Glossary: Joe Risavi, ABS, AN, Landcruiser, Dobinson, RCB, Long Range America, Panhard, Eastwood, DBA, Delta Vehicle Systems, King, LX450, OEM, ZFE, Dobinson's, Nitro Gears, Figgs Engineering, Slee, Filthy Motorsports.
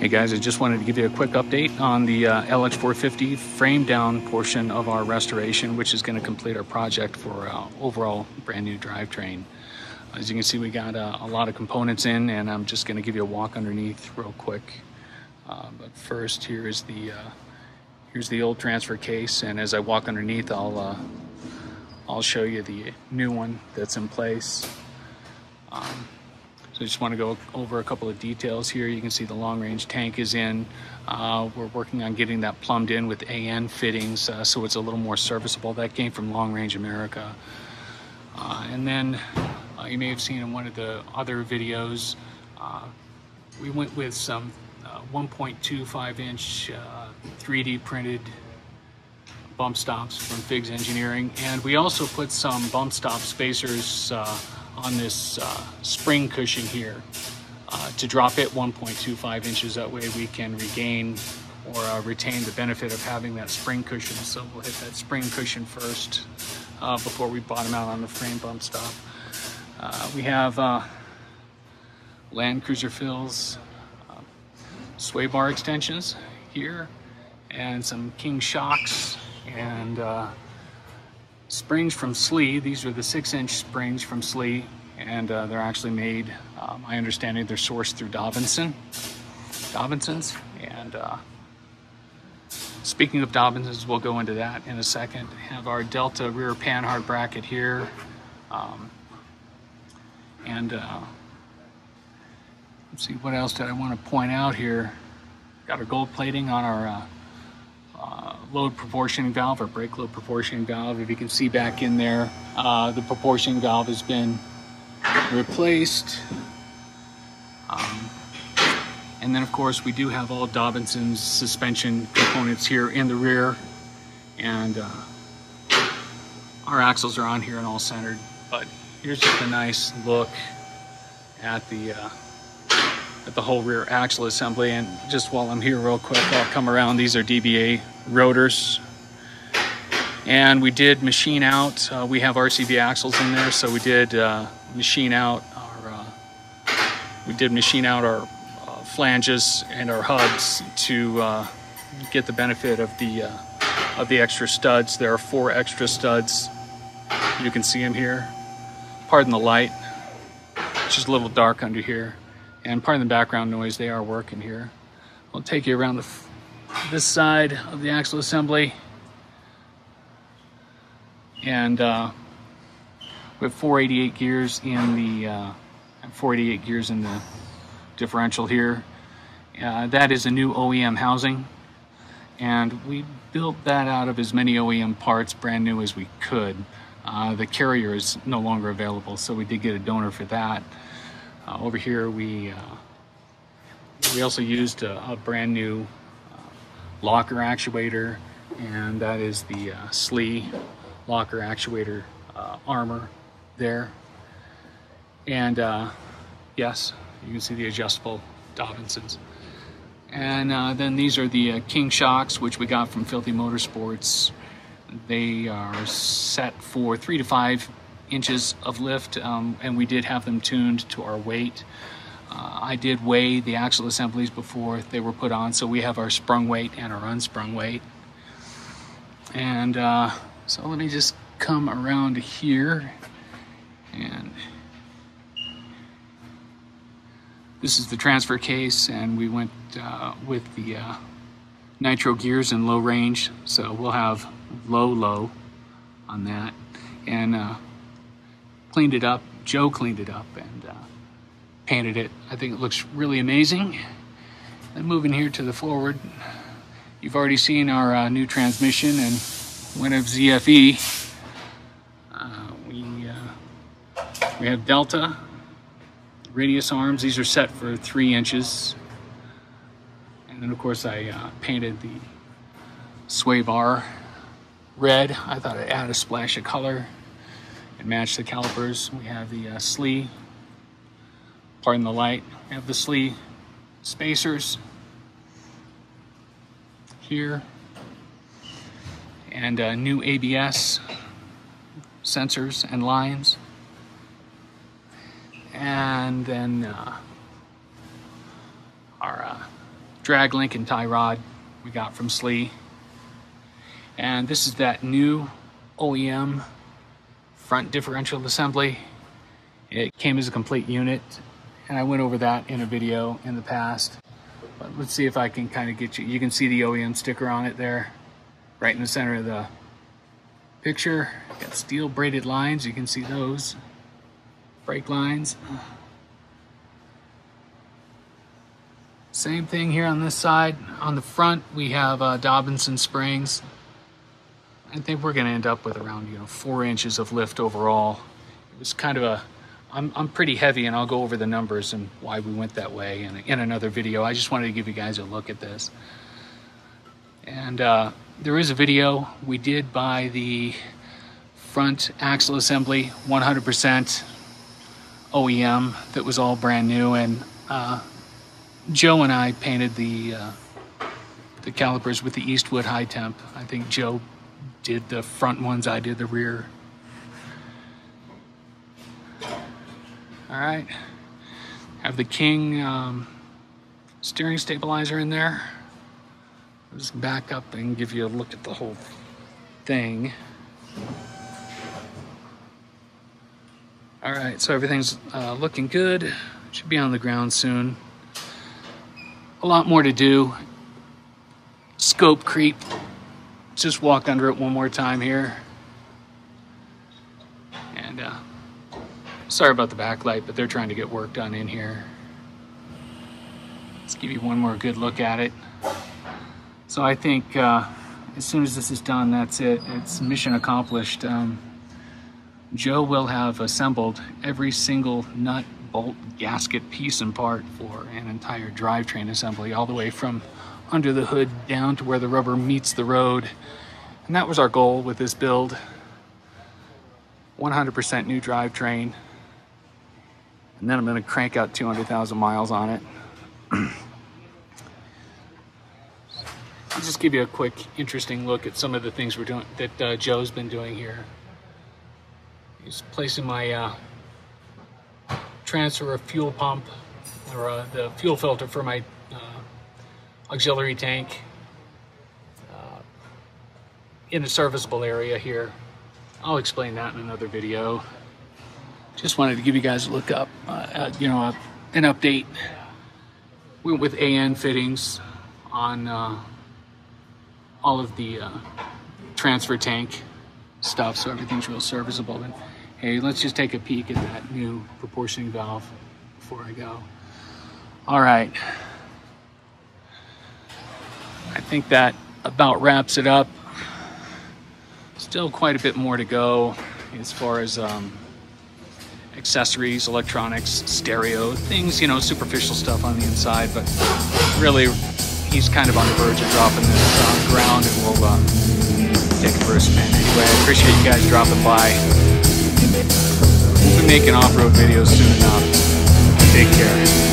Hey guys, I just wanted to give you a quick update on the LX450 frame down portion of our restoration, which is going to complete our project for overall brand new drivetrain. As you can see, we got a lot of components in, and I'm just going to give you a walk underneath real quick. But first, here is the old transfer case, and as I walk underneath, I'll show you the new one that's in place. So I just want to go over a couple of details here. You can see the long range tank is in. We're working on getting that plumbed in with AN fittings so it's a little more serviceable. That came from Long Range America. And then you may have seen in one of the other videos, we went with some 1.25 inch 3D printed bump stops from Figgs Engineering. And we also put some bump stop spacers on this spring cushion here to drop it 1.25 inches. That way we can regain or retain the benefit of having that spring cushion. So we'll hit that spring cushion first before we bottom out on the frame bump stop. We have Land Cruiser fills, sway bar extensions here, and some King shocks and springs from Slee. These are the 6-inch springs from Slee, and they're actually made, my understanding, they're sourced through Dobinson's. And speaking of Dobinson's, we'll go into that in a second. Have our Delta rear panhard bracket here, and let's see, what else did I want to point out here? Got our gold plating on our load proportioning valve, or brake load proportioning valve. If you can see back in there, the proportioning valve has been replaced. And then of course we do have all Dobinson's suspension components here in the rear, and our axles are on here and all centered. But here's just a nice look at the whole rear axle assembly. And just while I'm here real quick, I'll come around. These are DBA rotors, and we did machine out, we have RCB axles in there, so we did machine out our flanges and our hubs to get the benefit of the extra studs. There are 4 extra studs. You can see them here. Pardon the light, it's just a little dark under here. And part of the background noise, they are working here. I'll take you around this side of the axle assembly. And we have 488 gears in the 488 gears in the differential here. That is a new OEM housing, and we built that out of as many OEM parts, brand new, as we could. The carrier is no longer available, so we did get a donor for that. Over here, we also used a brand new locker actuator, and that is the Slee locker actuator armor there. And yes, you can see the adjustable Dobinsons. And then these are the King shocks, which we got from Filthy Motorsports. They are set for 3 to 5 inches of lift, and we did have them tuned to our weight. I did weigh the axle assemblies before they were put on, so we have our sprung weight and our unsprung weight. And so let me just come around to here, and this is the transfer case, and we went with the Nitro Gears in low range, so we'll have low on that. And cleaned it up, Joe cleaned it up, and painted it. I think it looks really amazing. And moving here to the forward, you've already seen our new transmission and one of ZFE. We have Delta radius arms. These are set for 3 inches. And then of course I painted the sway bar red. I thought I'd add a splash of color and match the calipers. We have the Slee, pardon the light, we have the Slee spacers here, and new ABS sensors and lines. And then our drag link and tie rod we got from Slee. And this is that new OEM front differential assembly. It came as a complete unit, and I went over that in a video in the past. But let's see if I can kind of get you. You can see the OEM sticker on it there, right in the center of the picture. Got steel braided lines, you can see those. Brake lines. Same thing here on this side. On the front, we have Dobinson springs. I think we're going to end up with around 4 inches of lift overall. It was kind of a, I'm pretty heavy, and I'll go over the numbers and why we went that way in another video. I just wanted to give you guys a look at this. And there is a video. We did buy the front axle assembly 100% OEM. That was all brand new, and Joe and I painted the calipers with the Eastwood high temp. I think Joe did the front ones, I did the rear. All right, have the King steering stabilizer in there. I'll just back up and give you a look at the whole thing. All right, so everything's looking good. Should be on the ground soon. A lot more to do. Scope creep. Let's just walk under it one more time here. And sorry about the backlight, but they're trying to get work done in here. Let's give you one more good look at it. So I think as soon as this is done, that's it. It's mission accomplished. Joe will have assembled every single nut, bolt, gasket, piece and part for an entire drivetrain assembly, all the way from under the hood down to where the rubber meets the road. And that was our goal with this build. 100% new drivetrain. And then I'm going to crank out 200,000 miles on it. I'll just give you a quick, interesting look at some of the things we're doing that Joe's been doing here. He's placing my transfer of fuel pump, or the fuel filter for my auxiliary tank in a serviceable area here. I'll explain that in another video. Just wanted to give you guys a look up, an update. Went with AN fittings on all of the transfer tank stuff, so everything's real serviceable. And hey, let's just take a peek at that new proportioning valve before I go. All right. I think that about wraps it up. Still quite a bit more to go as far as accessories, electronics, stereo, things, superficial stuff on the inside, but really he's kind of on the verge of dropping this on the ground, and we'll take it for a spin. Anyway, I appreciate you guys dropping by. We'll be making off-road videos soon enough. Take care.